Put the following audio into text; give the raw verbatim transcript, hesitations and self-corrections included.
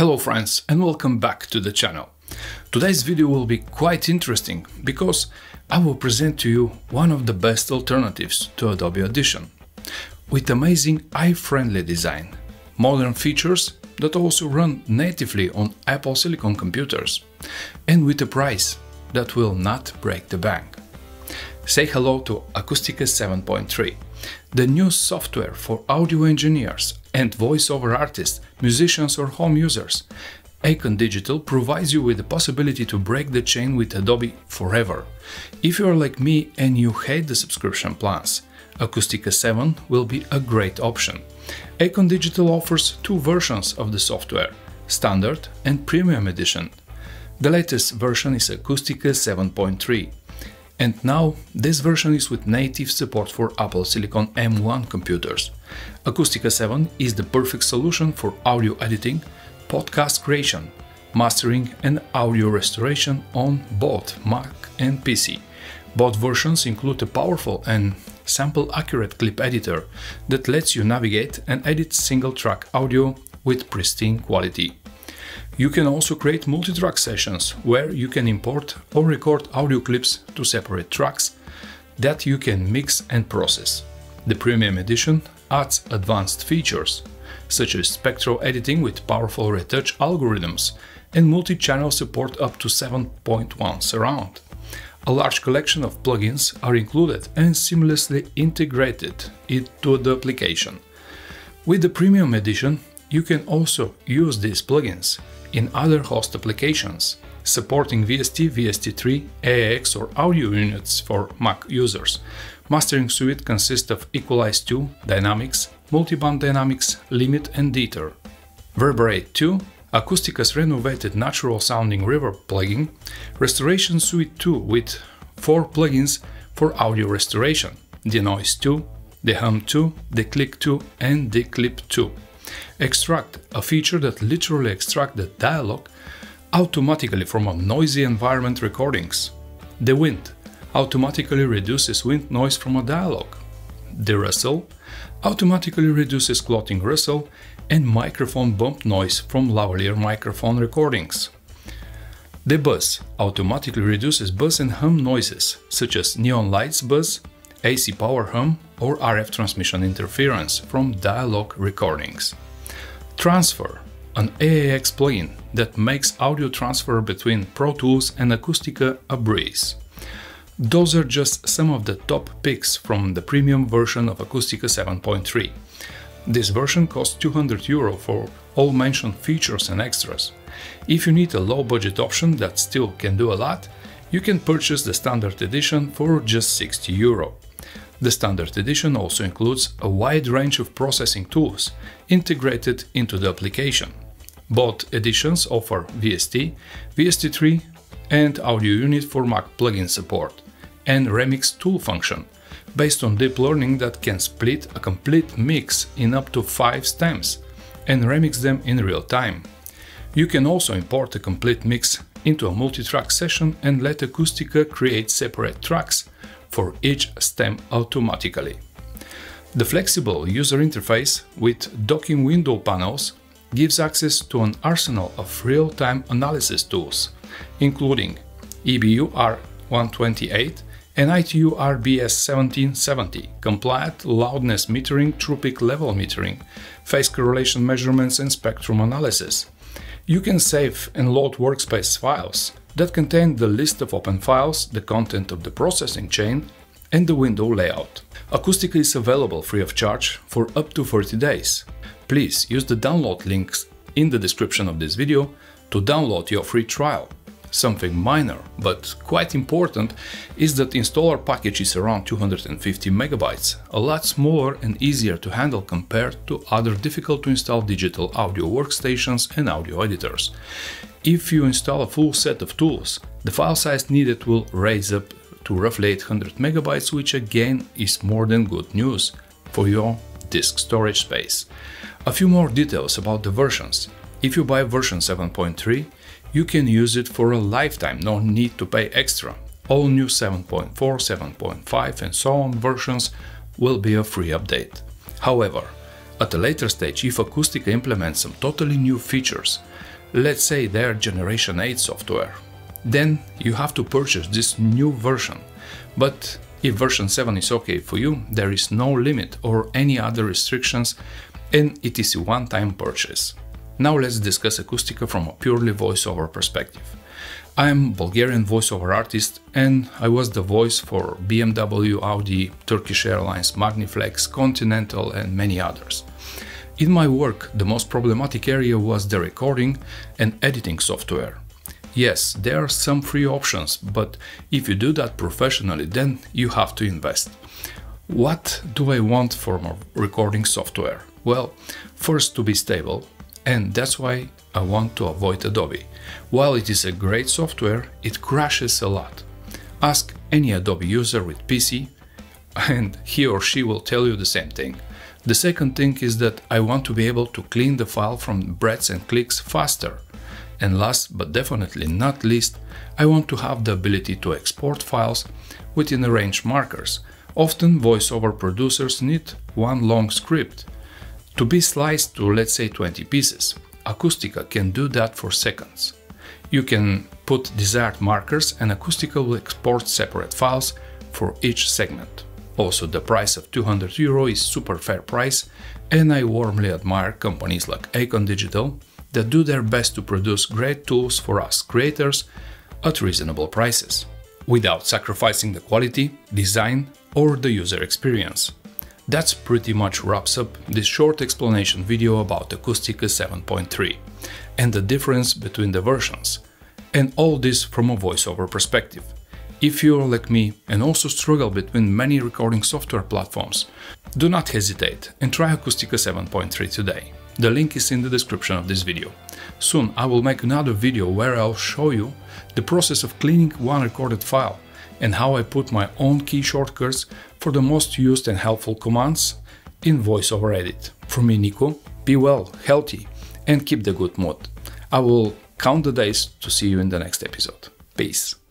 Hello friends and welcome back to the channel. Today's video will be quite interesting because I will present to you one of the best alternatives to Adobe Audition, with amazing eye-friendly design, modern features that also run natively on Apple Silicon computers, and with a price that will not break the bank. Say hello to Acoustica seven point three, the new software for audio engineers and voiceover artists, musicians or home users. Acon Digital provides you with the possibility to break the chain with Adobe forever. If you are like me and you hate the subscription plans, Acoustica seven will be a great option. Acon Digital offers two versions of the software, Standard and Premium Edition. The latest version is Acoustica seven point three. And now, this version is with native support for Apple Silicon M one computers. Acoustica seven is the perfect solution for audio editing, podcast creation, mastering and audio restoration on both Mac and P C. Both versions include a powerful and sample-accurate clip editor that lets you navigate and edit single-track audio with pristine quality. You can also create multi-track sessions where you can import or record audio clips to separate tracks that you can mix and process. The Premium Edition adds advanced features, such as spectral editing with powerful retouch algorithms and multi-channel support up to seven point one surround. A large collection of plugins are included and seamlessly integrated into the application. With the Premium Edition, you can also use these plugins in other host applications, supporting V S T, V S T three, A A X or audio units for Mac users. Mastering suite consists of Equalize two, Dynamics, Multiband Dynamics, Limit and Deter. Reverberate two, Acoustica's renovated natural sounding reverb plugin, Restoration Suite two with four plugins for audio restoration, Denoise two, Dehum two, Declick two and Declip two. Extract, a feature that literally extracts the dialogue automatically from a noisy environment recordings. The Wind automatically reduces wind noise from a dialogue. The Rustle automatically reduces clotting rustle and microphone bump noise from lavalier microphone recordings. The Buzz automatically reduces buzz and hum noises, such as neon lights buzz, A C power hum or R F transmission interference from dialogue recordings. Transfer, an A A X plugin that makes audio transfer between Pro Tools and Acoustica a breeze. Those are just some of the top picks from the premium version of Acoustica seven point three. This version costs two hundred euro for all mentioned features and extras. If you need a low-budget option that still can do a lot, you can purchase the Standard Edition for just sixty euro. The Standard Edition also includes a wide range of processing tools integrated into the application. Both editions offer V S T, V S T three and Audio Unit for Mac plugin support and Remix tool function, based on deep learning that can split a complete mix in up to five stems and remix them in real time. You can also import a complete mix into a multi-track session and let Acoustica create separate tracks for each stem automatically. The flexible user interface with docking window panels gives access to an arsenal of real-time analysis tools, including E B U R one twenty-eight and I T U R B S seventeen seventy, compliant loudness metering, true peak level metering, phase correlation measurements and spectrum analysis. You can save and load workspace files that contain the list of open files, the content of the processing chain and the window layout. Acoustica is available free of charge for up to thirty days. Please use the download links in the description of this video to download your free trial. Something minor, but quite important, is that the installer package is around two hundred fifty megabytes, a lot smaller and easier to handle compared to other difficult to install digital audio workstations and audio editors. If you install a full set of tools, the file size needed will raise up to roughly eight hundred megabytes, which again is more than good news for your disk storage space. A few more details about the versions. If you buy version seven point three, you can use it for a lifetime, no need to pay extra. All new seven point four, seven point five and so on versions will be a free update. However, At a later stage, if Acoustica implements some totally new features, let's say their generation eight software, then you have to purchase this new version. But if version seven is okay for you, there is no limit or any other restrictions, and it is a one-time purchase. Now let's discuss Acoustica from a purely voiceover perspective. I am Bulgarian voiceover artist, and I was the voice for B M W, Audi, Turkish Airlines, Magniflex, Continental and many others. In my work, the most problematic area was the recording and editing software. Yes, there are some free options, but if you do that professionally, then you have to invest. What do I want from a recording software? Well, first, to be stable, and that's why I want to avoid Adobe. While it is a great software, it crashes a lot. Ask any Adobe user with P C, and he or she will tell you the same thing. The second thing is that I want to be able to clean the file from breaths and clicks faster. And last but definitely not least, I want to have the ability to export files within a range markers. Often voiceover producers need one long script to be sliced to, let's say, twenty pieces. Acoustica can do that for seconds. You can put desired markers and Acoustica will export separate files for each segment. Also, the price of two hundred euro is super fair price, and I warmly admire companies like Acon Digital that do their best to produce great tools for us creators at reasonable prices, without sacrificing the quality, design or the user experience. That's pretty much wraps up this short explanation video about Acoustica seven point three and the difference between the versions, and all this from a voiceover perspective. If you're like me and also struggle between many recording software platforms, do not hesitate and try Acoustica seven point three today. The link is in the description of this video. Soon I will make another video where I'll show you the process of cleaning one recorded file and how I put my own key shortcuts for the most used and helpful commands in voiceover edit. From me, Nico, be well, healthy and keep the good mood. I will count the days to see you in the next episode. Peace!